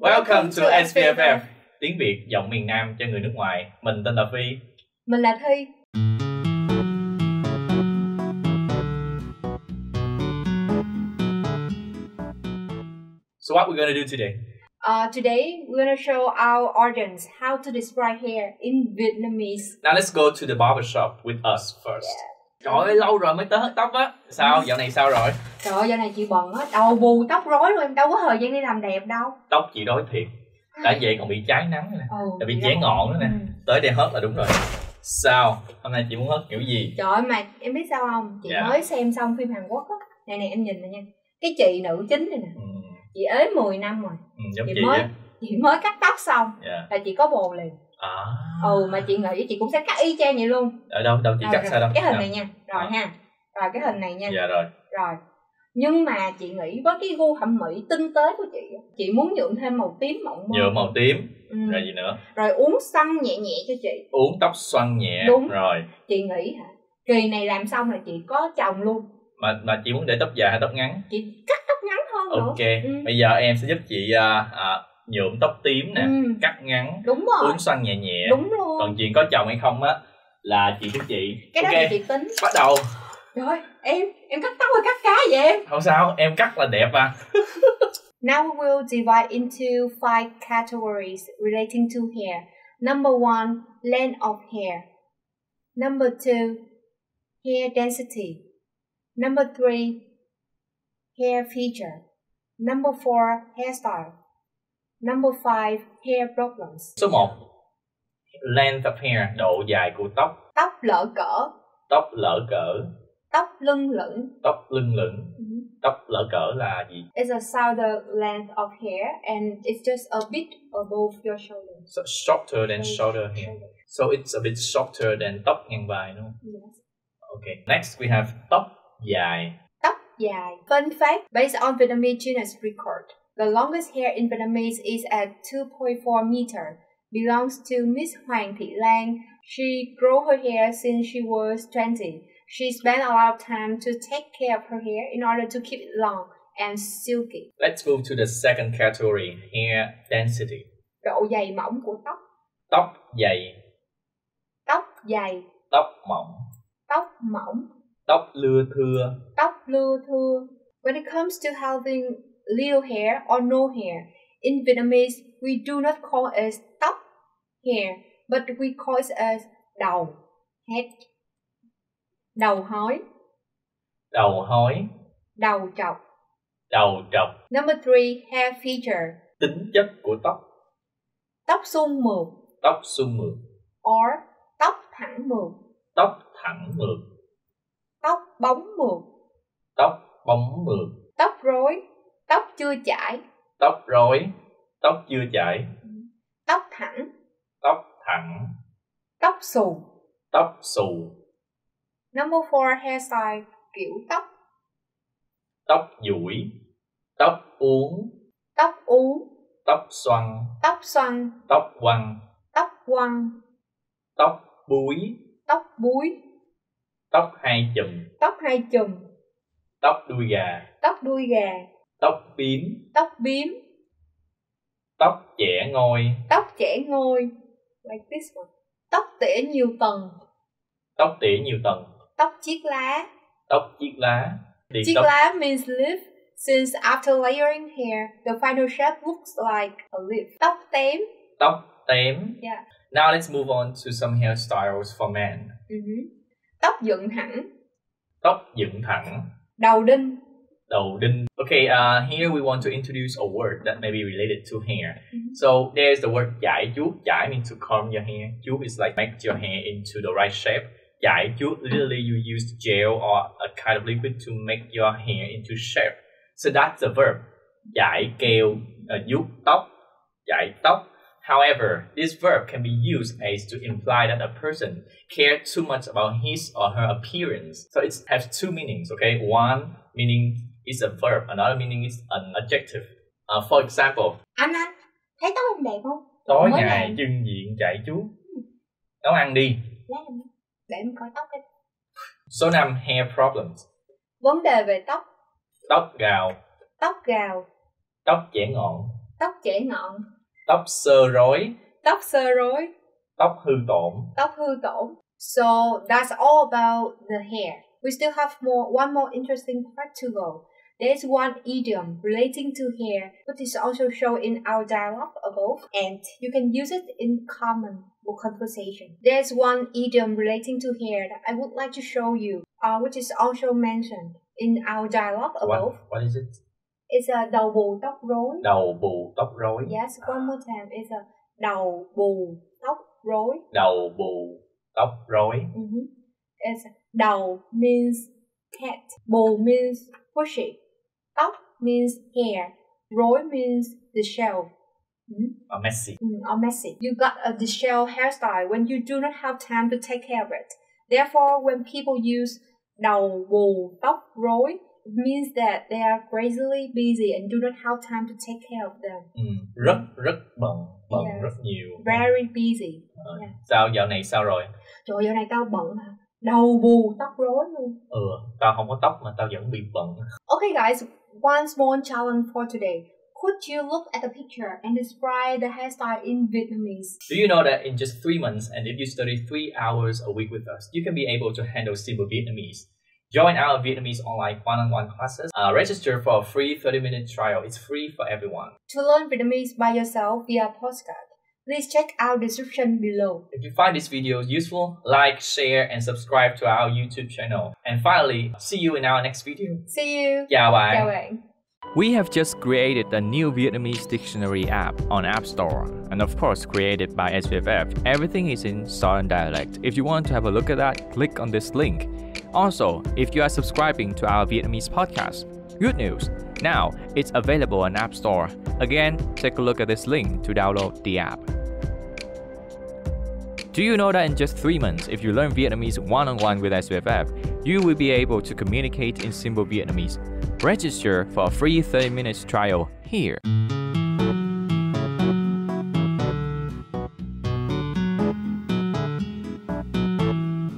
Welcome to SPFF, tiếng Việt giọng miền Nam cho người nước ngoài. Mình tên là Phi. Mình là Thi. So what we're going to do today? Today we're going to show our audience how to describe hair in Vietnamese. Now let's go to the barber shop with us first. Yeah. Trời ơi, lâu rồi mới tới hết tóc á. Sao, dạo này sao rồi? Trời ơi, dạo này chị bận á, đầu bù tóc rối luôn, em đâu có thời gian đi làm đẹp đâu. Tóc chị rối thiệt. Đã vậy còn bị cháy nắng nữa nè, bị cháy ngọn nữa nè. Tới đây hết là đúng rồi. Sao, hôm nay chị muốn hết kiểu gì? Trời ơi, mà em biết sao không? Chị mới xem xong phim Hàn Quốc á. Này em nhìn này nha. Cái chị nữ chính này nè, chị ế 10 năm rồi. Giống chị mới cắt tóc xong là chị có bồ liền. Mà chị nghĩ chị cũng sẽ cắt y chang vậy luôn. Ở đâu chị cắt sao đâu? Cái hình này nha. Rồi ha. Rồi cái hình này nha. Dạ rồi. Rồi. Nhưng mà chị nghĩ với cái gu thẩm mỹ tinh tế của chị muốn nhuộm thêm màu tím mộng mơ. Nhuộm màu tím. Rồi gì nữa? Rồi uống xoăn nhẹ nhẹ cho chị. Uống tóc xoăn nhẹ. Đúng. Rồi. Chị nghĩ hả? Kỳ này làm xong là chị có chồng luôn. Mà chị muốn để tóc dài hay tóc ngắn? Chị cắt tóc ngắn hơn nữa. Ok. Bây giờ em sẽ giúp chị nhuộm tóc tím nè, cắt ngắn, uống xoăn nhẹ nhẹ. Đúng luôn. Còn chuyện có chồng hay không á là chuyện của chị. Cái đó thì chị tính. Bắt đầu. Rồi, em cắt tóc hay cắt cá vậy em? Không sao, em cắt là đẹp à. Now we will divide into 5 categories relating to hair. Number 1, length of hair. Number 2, hair density. Number 3, hair feature. Number 4, hairstyle. Number 5, hair problems. Số 1, length of hair, độ dài của tóc. Tóc lỡ cỡ. Tóc lỡ cỡ. Tóc lưng lửng. Tóc lưng lửng. Tóc lỡ cỡ là gì? It's a shorter length of hair and it's just a bit above your shoulder. So shorter than shoulder hair. So it's a bit shorter than tóc ngang vai, đúng không? Yes. Okay, next we have tóc dài. Tóc dài. Fun fact, based on Vietnamese Guinness record, the longest hair in Vietnamese is at 2.4 meters, belongs to Miss Hoàng Thị Lan. She grew her hair since she was 20. She spent a lot of time to take care of her hair in order to keep it long and silky. Let's move to the second category, hair density. Độ dày mỏng của tóc. Tóc dày. Tóc dày. Tóc mỏng. Tóc mỏng. Tóc lưa thưa. Tóc lưa thưa. When it comes to having little hair or no hair, in Vietnamese, we do not call it tóc hair, but we call it as đầu head. Đầu hói. Đầu hói. Đầu trọc. Đầu trọc. Number 3, hair feature. Tính chất của tóc. Tóc xung mượt. Tóc xung mượt. Or tóc thẳng mượt. Tóc thẳng mượt. Tóc bóng mượt. Tóc bóng mượt. Tóc rối. Tóc chưa chải. Tóc rối. Tóc chưa chải. Tóc thẳng. Tóc thẳng. Tóc xù. Tóc xù. Number 4, hairstyle, kiểu tóc. Tóc duỗi. Tóc uốn. Tóc uốn. Tóc xoăn. Tóc xoăn. Tóc quăn. Tóc quăn. Tóc búi. Tóc búi. Tóc hai chùm. Tóc hai chùm. Tóc đuôi gà. Tóc đuôi gà. Tóc bím. Tóc bím. Tóc chẻ ngôi. Tóc chẻ ngôi, like this one. Tóc tỉa nhiều tầng. Tóc tỉa nhiều tầng. Tóc chiếc lá. Tóc chiếc lá. Chiếc lá means leaf. Since after layering hair, the final shape looks like a leaf. Tóc tém. Tóc tém. Yeah. Now let's move on to some hairstyles for men. Tóc dựng thẳng. Tóc dựng thẳng. Đầu đinh. Đầu đinh. Okay, here we want to introduce a word that may be related to hair. So there's the word chải chuốt. Chải means to comb your hair. Chuốt is like make your hair into the right shape. Chải chuốt, literally you use gel or a kind of liquid to make your hair into shape. So that's the verb. Chải keo, vuốt tóc, chải tóc. However, this verb can be used as to imply that a person cares too much about his or her appearance. So it has two meanings, okay? One meaning is a verb, another meaning is an adjective. For example, anh thấy tóc em đẹp không? Tối ngày trưng diện chạy chú. Nấu ăn đi. Để em coi tóc đi. Số 5, hair problems. Vấn đề về tóc. Tóc gào. Tóc gào. Tóc chẻ ngọn. Tóc chảy ngọn. Tóc sơ rối. Tóc sơ rối. Tóc hư tổn. Tóc hư tổn. So that's all about the hair. We still have one more interesting part to go. There's one idiom relating to hair, which is also shown in our dialogue above, and you can use it in common conversation. There's one idiom relating to hair that I would like to show you, which is also mentioned in our dialogue above. What is it? It's a đầu bù tóc rối. Đầu bù tóc rối. Yes, one more time. It's a đầu bù tóc rối. Đầu bù tóc rối. Mm-hmm. It's đầu means head, bù means bushy, tóc means hair, rối means the shell. Mm-hmm. Or messy. Mm, or messy. You got a disheveled hairstyle when you do not have time to take care of it. Therefore, when people use đầu bù tóc rối, it means that they are crazily busy and do not have time to take care of them. Mm. Rất bận, yes. Rất nhiều. Very busy. Yeah. Sao dạo này sao rồi? Trời ơi, dạo này tao bận mà. Đầu bù tóc rối luôn. Tao không có tóc mà tao vẫn bị bận. Okay guys, one small challenge for today. Could you look at the picture and describe the hairstyle in Vietnamese? Do you know that in just 3 months, and if you study 3 hours a week with us, you can be able to handle simple Vietnamese? Join our Vietnamese online one-on-one classes. Register for a free 30-minute trial. It's free for everyone. To learn Vietnamese by yourself via podcast, please check our description below. If you find this video useful, like, share, and subscribe to our YouTube channel. And finally, see you in our next video. See you. Chào bạn. Chào bạn. We have just created a new Vietnamese dictionary app on App Store, and of course created by SVFF. Everything is in Southern dialect. If you want to have a look at that, click on this link. Also, if you are subscribing to our Vietnamese podcast, good news! Now it's available on App Store. Again, take a look at this link to download the app. Do you know that in just 3 months, if you learn Vietnamese one-on-one with SVFF, you will be able to communicate in simple Vietnamese? Register for a free 30-minute trial here.